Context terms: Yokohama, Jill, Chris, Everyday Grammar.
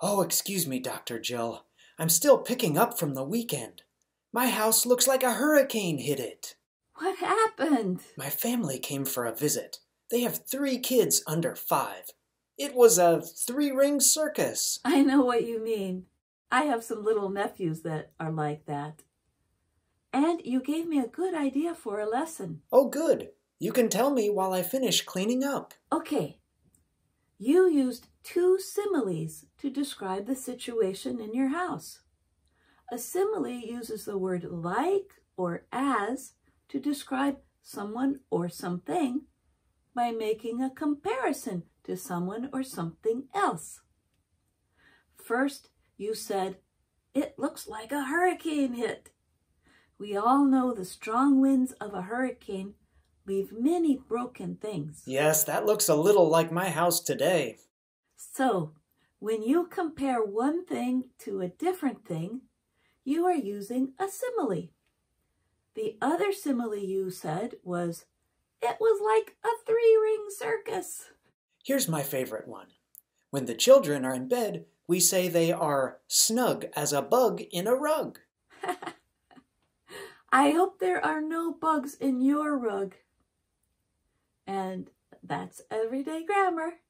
Oh, excuse me, Dr. Jill. I'm still picking up from the weekend. My house looks like a hurricane hit it. What happened? My family came for a visit. They have 3 kids under 5. It was a 3-ring circus. I know what you mean. I have some little nephews that are like that. And you gave me a good idea for a lesson. Oh, good. You can tell me while I finish cleaning up. Okay. You used 2 similes to describe the situation in your house. A simile uses the word like or as to describe someone or something by making a comparison to someone or something else. First, you said, "It looks like a hurricane hit." We all know the strong winds of a hurricane leave many broken things. Yes, that looks a little like my house today. So, when you compare one thing to a different thing, you are using a simile. The other simile you said was, "It was like a 3-ring circus." Here's my favorite one. When the children are in bed, we say they are snug as a bug in a rug. I hope there are no bugs in your rug. And that's Everyday Grammar.